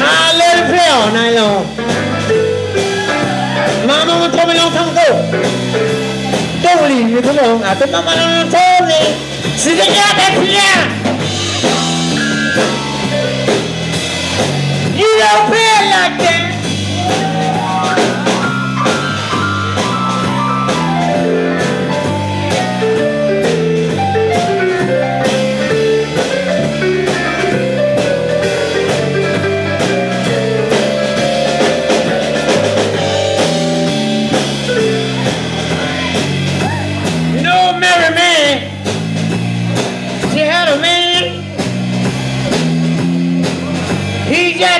I let it play all night long. My mama told me a long time ago, don't leave me alone. I said, Mama don't told me. She said, yeah, that's yeah. You don't play like that.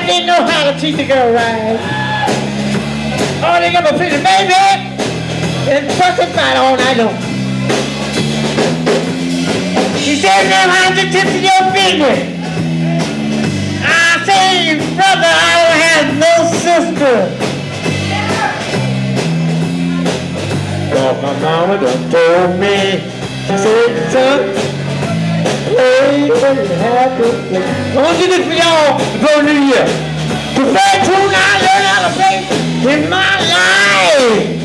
Didn't know how to teach the girl right. Oh, they got my pretty baby and fucking fight all night long. She said, ma'am, how's the tips of your finger? I say, brother, I don't have no sister. Well, my mama done told me. She said, son, I want to do this for y'all before New Year. The first tune I learned how to play in my life.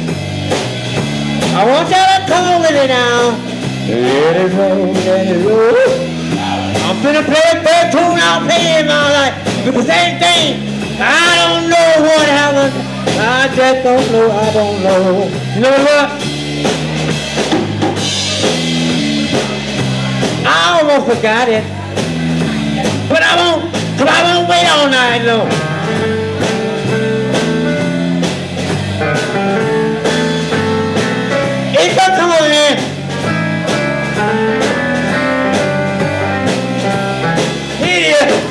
I want y'all to come with it now. Let it roll, let it roll. I'm finna play the first tune I'll play in my life. It's the same thing. I don't know what happened. I just don't know, I don't know. You know what? I almost forgot it, but I won't wait all night long. It's gonna come on in. Here it is.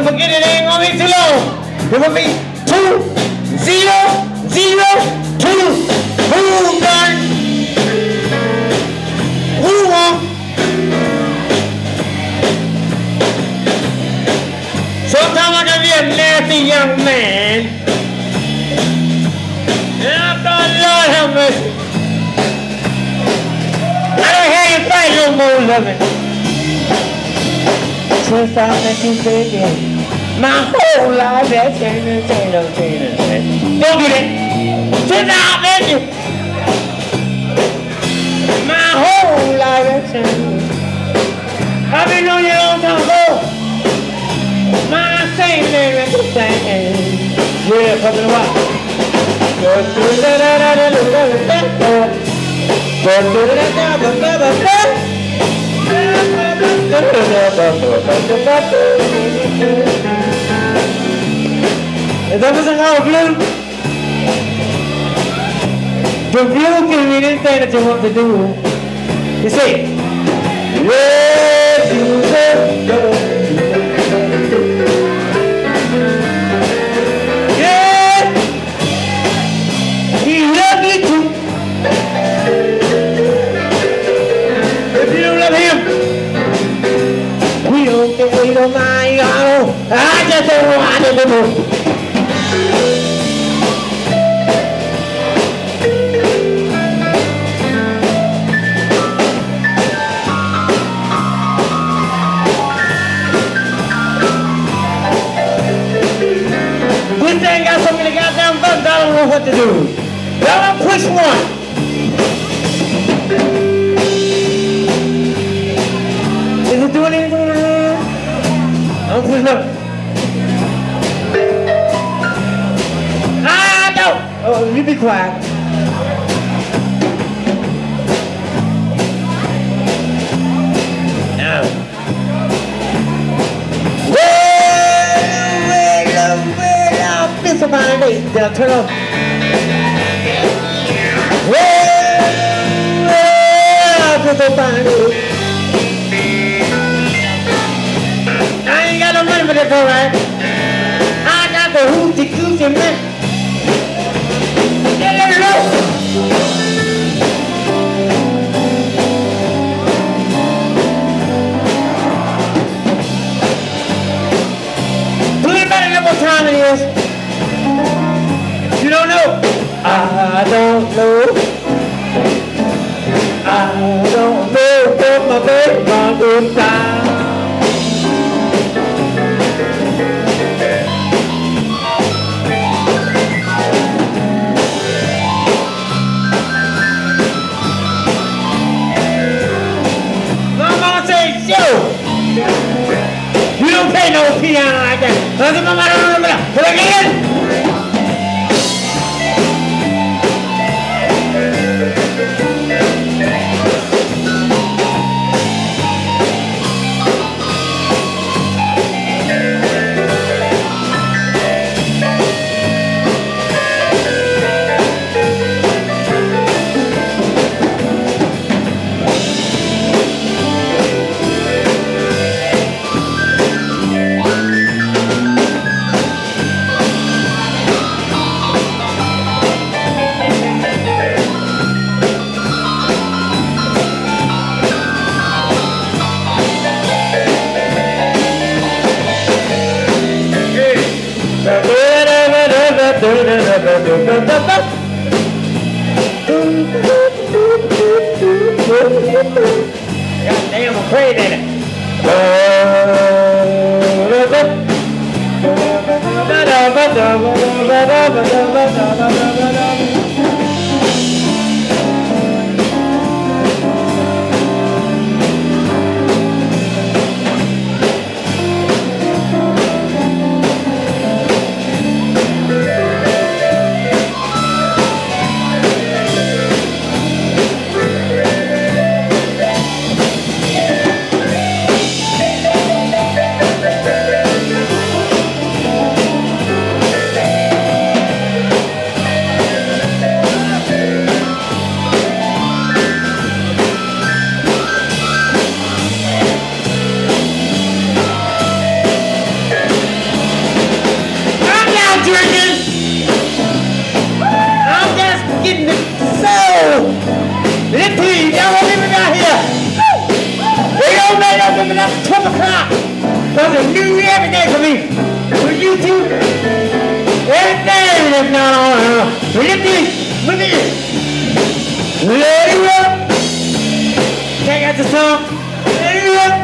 Don't forget it ain't gonna be too long. It will be 2 0 0 2. Who done? Who won? Sometimes I can be a nasty young man, and I thought, Lord have mercy, I don't have to fight no more, loving. Since I met you, baby, my whole life has changed, changed. Don't do that. Since I met you, my whole life has changed. I've been on you a long time ago. My same name is the same. Yeah, fucking what? If that wasn't all blue, the blue can mean anything that you want to do. You see, let you go. Oh my God, I just don't know how to do it. This thing got so many goddamn bugs, I don't know what to do. Y'all push one. Is it doing anything? flat. It's a fine day, now turn on. Well, it's a fine day. I ain't got no money for this, alright. I got the hoochie coochie man. Get it low. Believe better than what time it is. I don't know. I don't know what my baby goes down. My mama says, yo, you don't play no piano like that. Look at my mama, look at it. Goddamn, I'm afraid of it. That's 12 o'clock. That's a new year every day for me. For you too. Every day that's not on. Look at this. Let it up. Check out the song. Let it up.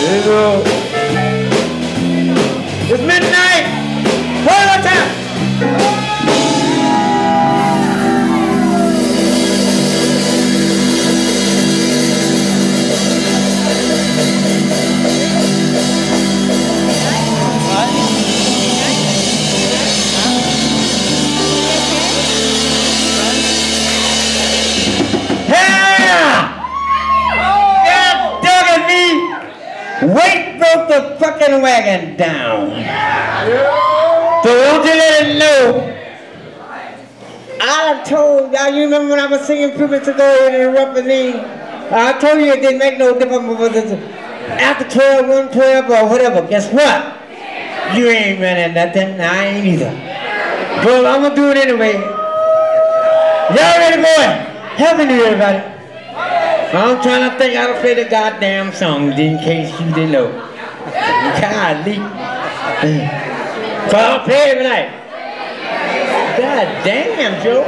Let it up. It's midnight. One more time. Wait, broke the fucking wagon down. So don't you let it know. I told y'all, you remember when I was singing few minutes ago and interrupted me? I told you it didn't make no difference whether after 12, 112, or whatever. Guess what? You ain't running nothing. I ain't either. Well, I'm gonna do it anyway. Y'all ready, boy? Happy New Year, everybody. I'm trying to think how to play the goddamn song in case you didn't know. Golly. So I'll play it tonight. God damn, Joe.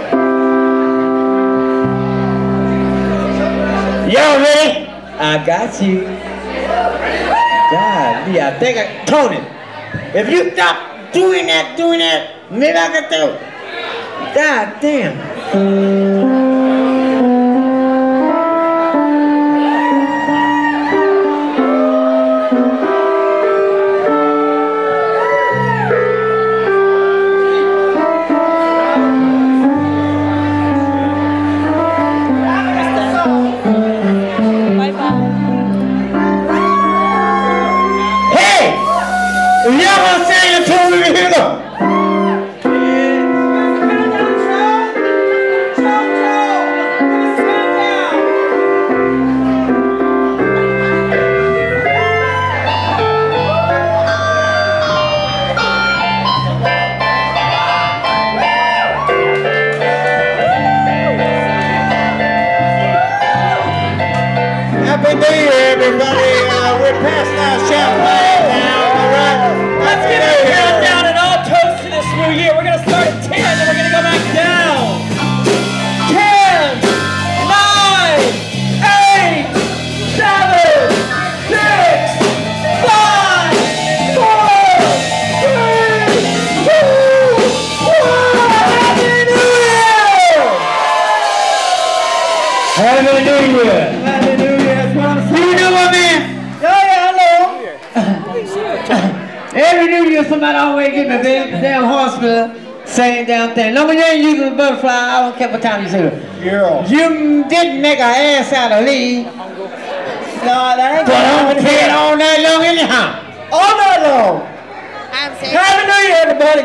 Y'all ready? I got you. Golly, I think I... Tony, if you stop doing that, maybe I can do it. God damn. everybody. We're past our champagne now. All right. Let's give it a countdown and all toast to this new year. We're going to start at 10 and we're going to go back down. 10, 9, 8, 7, 6, 5, 4, 3, 2, 1. Happy New Year. Happy New Year. Every New Year, somebody always give me a damn hospital, same damn thing. No, but you ain't using the butterfly, I don't care what time you say it. Girl. You didn't make an ass out of Lee. No, that ain't but I'm going to take it all night long anyhow. All night long. I'm saying. Happy New Year, everybody.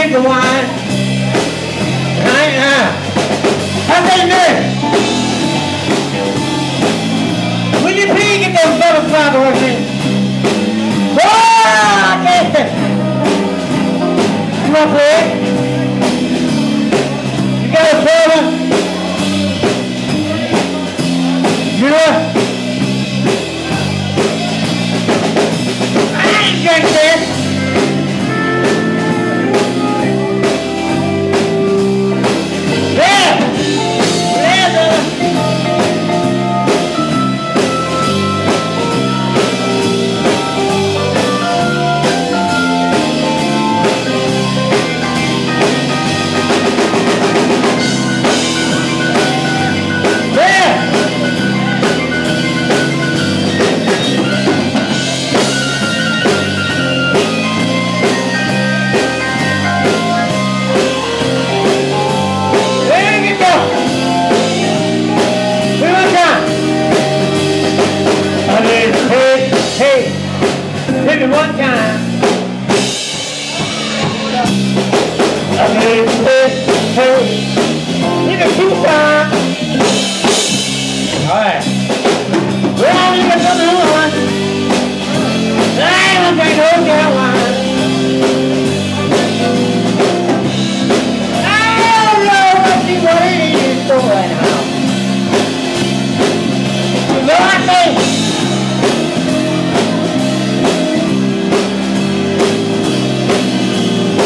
The wine. Right now. Happy New Year. Will you please get those butterflies working? Oh, I can't. Come on, please. You got a problem? You know? I ain't drinking this.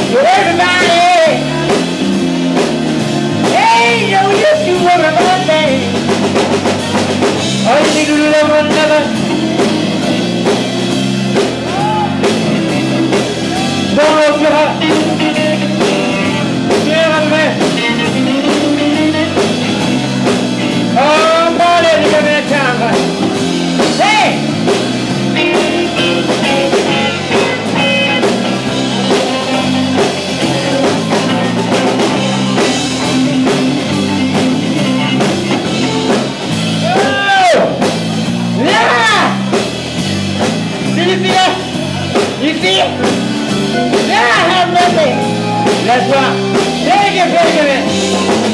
Everybody! Hey, yo, you it. Now I have nothing. That's right. Take it, take it.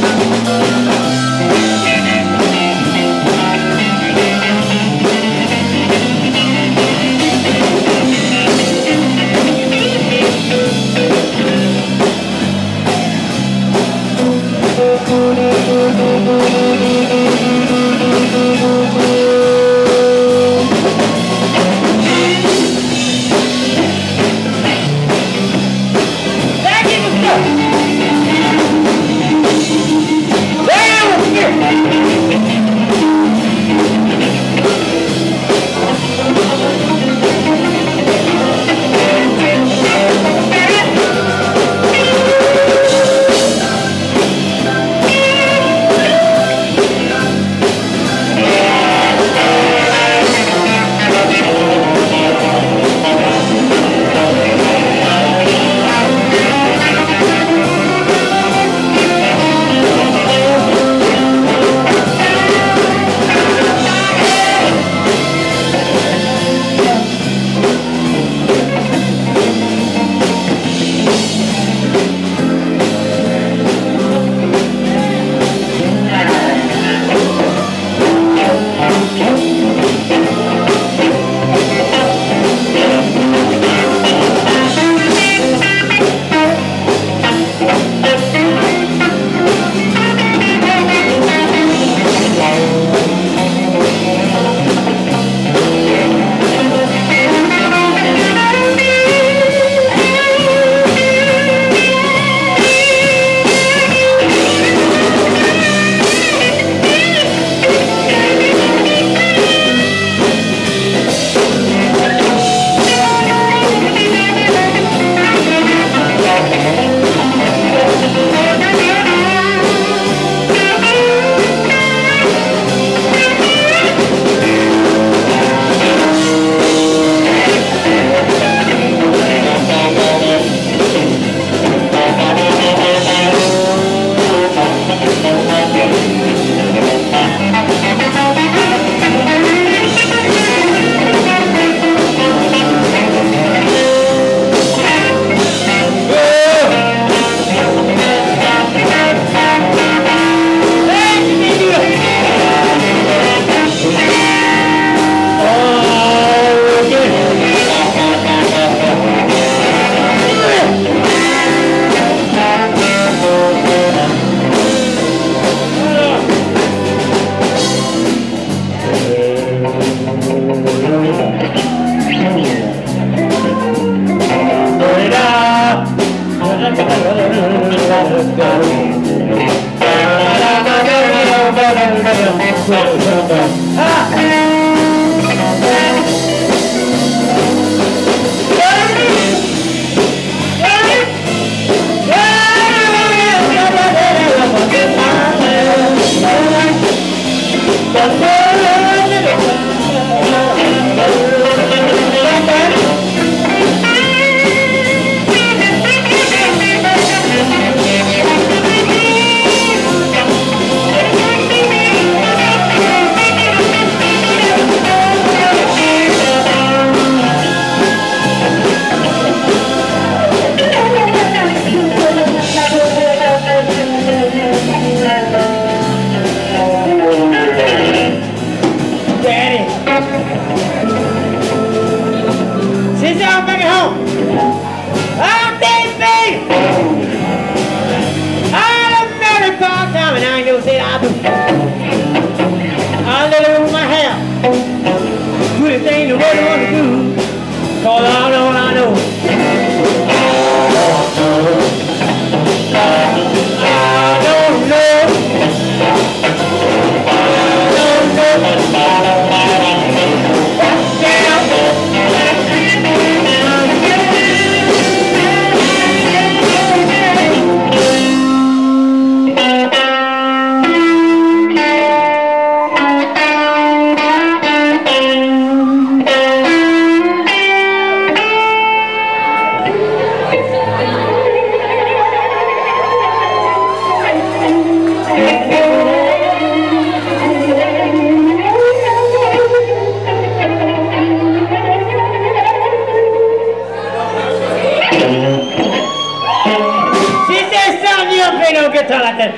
के चलाते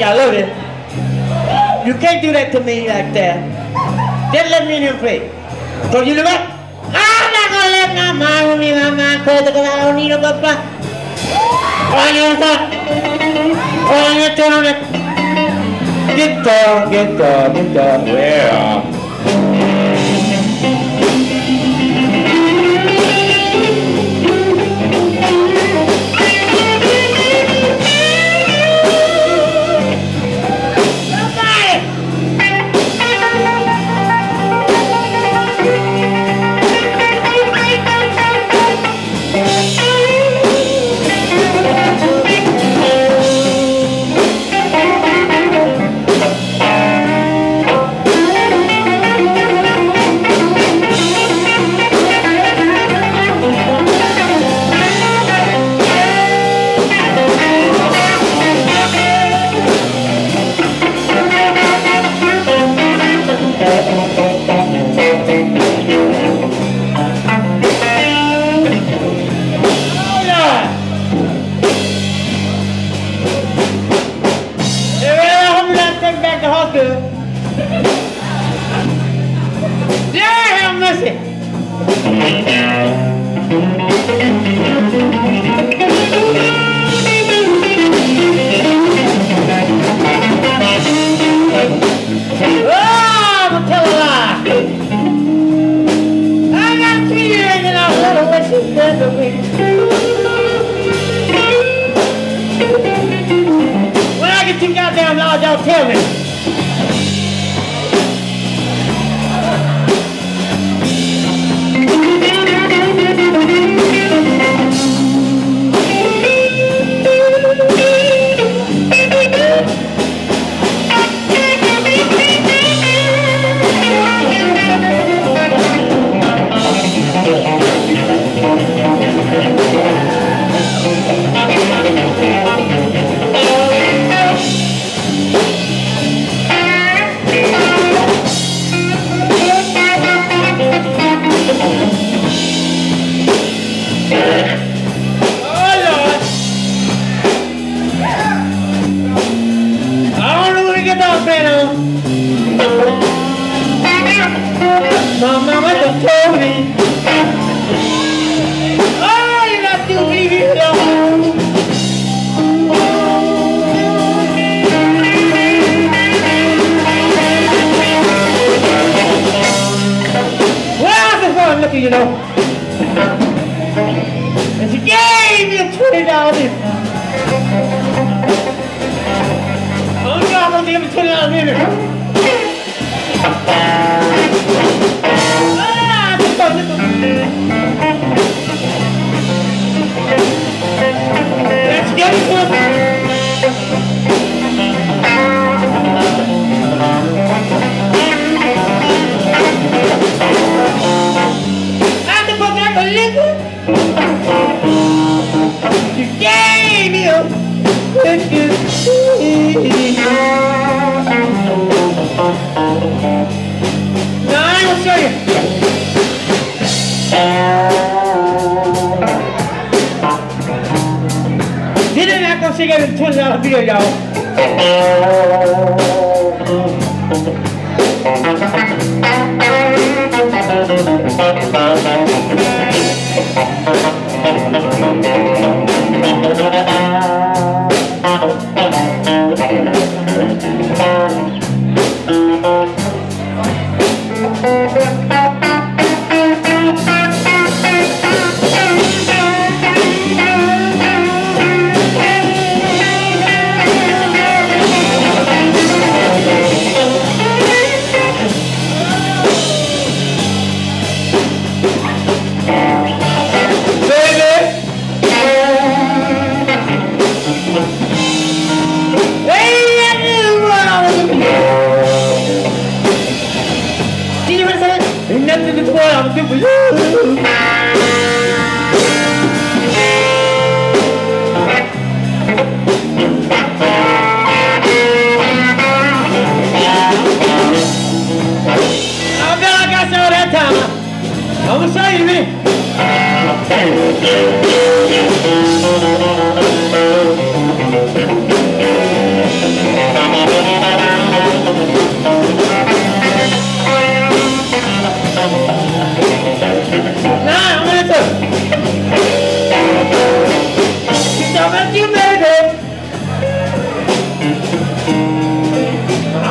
I love it. You can't do that to me like that. Just let me in free. So you know what? I'm not gonna let my mom leave my mind crazy because I don't need a papa. On your top. On your turn. Get down, get down, get down. Well.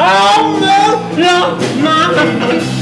All the love, my